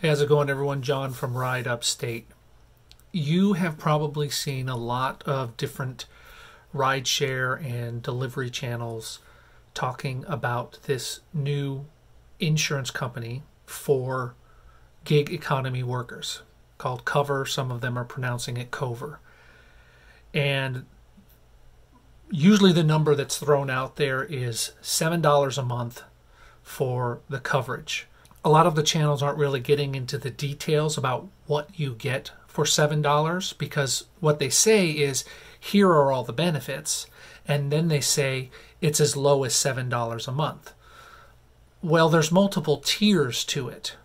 Hey, how's it going, everyone? John from Ride Upstate. You have probably seen a lot of different rideshare and delivery channels talking about this new insurance company for gig economy workers called Kover. Some of them are pronouncing it Kover. And usually the number that's thrown out there is $7 a month for the coverage. A lot of the channels aren't really getting into the details about what you get for $7, because what they say is, here are all the benefits, and then they say it's as low as $7 a month. Well, there's multiple tiers to it.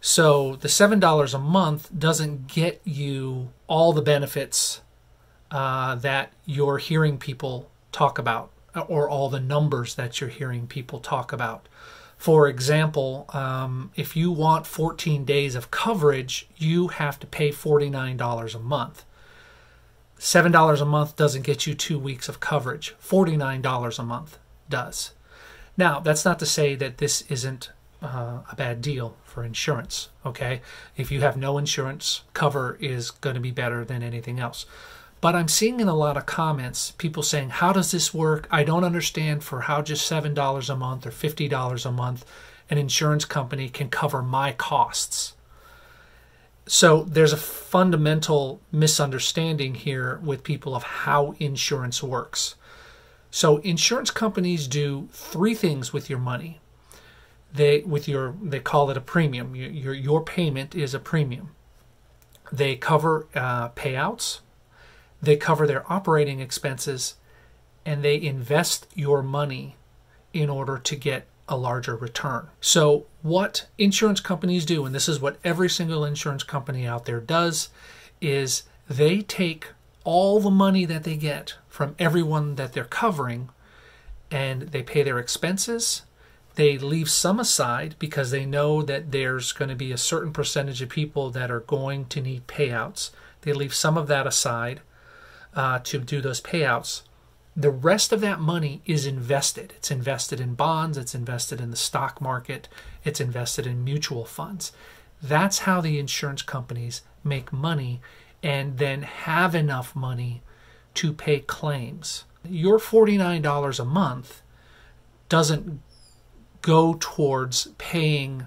So the $7 a month doesn't get you all the benefits that you're hearing people talk about, or all the numbers that you're hearing people talk about. For example, if you want 14 days of coverage, you have to pay $49 a month. $7 a month doesn't get you 2 weeks of coverage. $49 a month does. Now, that's not to say that this isn't a bad deal for insurance, okay? If you have no insurance, Kover is going to be better than anything else. But I'm seeing in a lot of comments people saying, how does this work? I don't understand for how just $7 a month or $50 a month an insurance company can cover my costs. So there's a fundamental misunderstanding here with people of how insurance works. So insurance companies do three things with your money. They call it a premium. Your payment is a premium. They cover payouts. They cover their operating expenses, and they invest your money in order to get a larger return. So what insurance companies do, and this is what every single insurance company out there does, is they take all the money that they get from everyone that they're covering, and they pay their expenses. They leave some aside because they know that there's going to be a certain percentage of people that are going to need payouts. They leave some of that aside to do those payouts. The rest of that money is invested. It's invested in bonds, it's invested in the stock market, it's invested in mutual funds. That's how the insurance companies make money, and then have enough money to pay claims. Your $49 a month doesn't go towards paying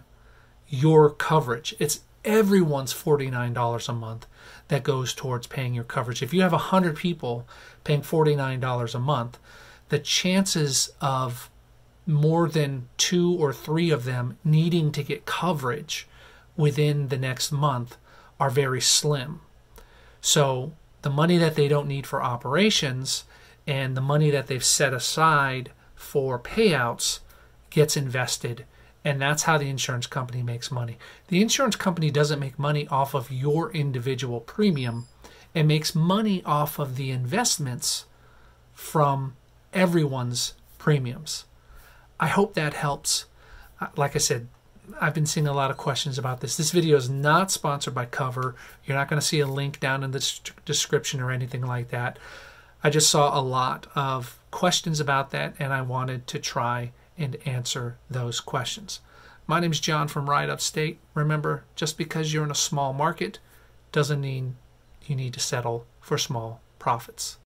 your coverage. It's everyone's $49 a month that goes towards paying your coverage. If you have 100 people paying $49 a month, the chances of more than 2 or 3 of them needing to get coverage within the next month are very slim. So the money that they don't need for operations and the money that they've set aside for payouts gets invested. And that's how the insurance company makes money. The insurance company doesn't make money off of your individual premium. It makes money off of the investments from everyone's premiums. I hope that helps. Like I said, I've been seeing a lot of questions about this. This video is not sponsored by Kover. You're not going to see a link down in the description or anything like that. I just saw a lot of questions about that, and I wanted to try and answer those questions. My name's John from Ride Upstate. Remember, just because you're in a small market doesn't mean you need to settle for small profits.